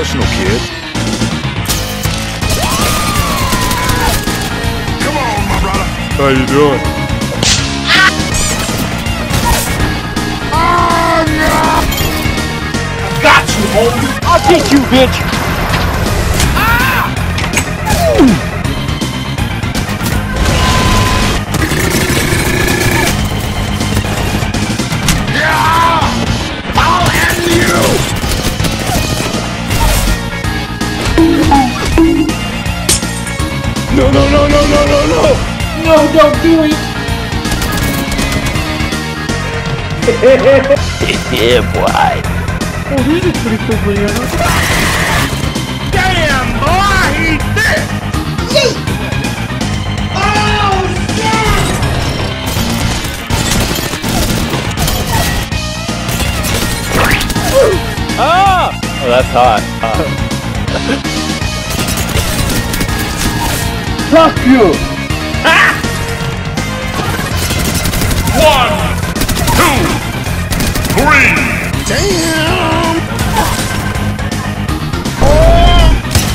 personal, kid. Come on, my brother. How you doing? Oh, no. I got you, homie. I'll get you, bitch. Ah! No, no, no, no, no, no, no! No, don't do it! Yeah, boy! Oh, he's a pretty cool video. Damn, boy! He's thick! Yeet! Oh, shit! Ah! Oh, that's hot. Fuck you! Ah! 1, 2, 3! Damn! Oh!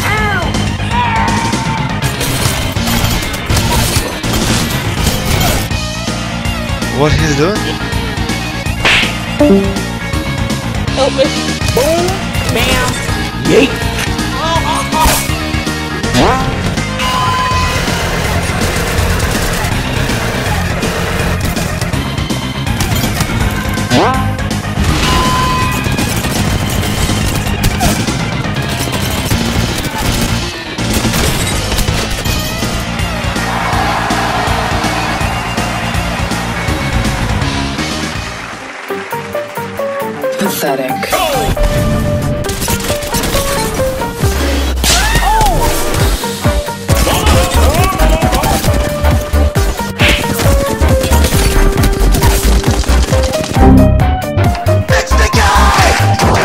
Ow! Ah! What he's doing? Help me! Boom! Bam! Yeet! Oh, oh, oh. Wow. Pathetic. It's the guy! Huh?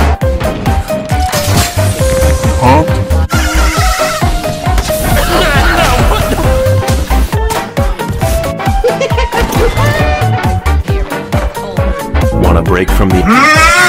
Wanna break from the...